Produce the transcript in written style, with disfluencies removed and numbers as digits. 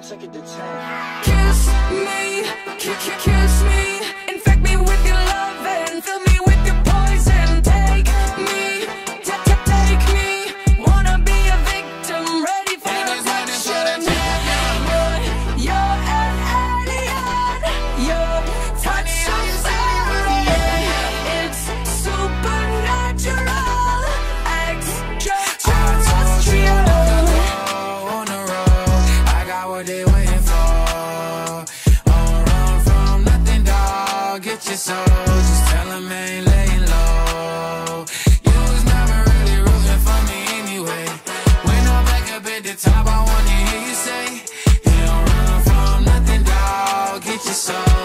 can't take it to 10. Kiss me, infect me with your love and fill me with your poison. Take me, take me, wanna be a victim, ready for destruction. But you're an alien, your touch so alien, it's supernatural. They waiting for, oh, run from nothing, dog. Get your soul, just tell them I ain't laying low. You was never really rooting for me anyway. When I'm back up at the top, I wanna hear you say, you don't run from nothing, dog. Get your soul.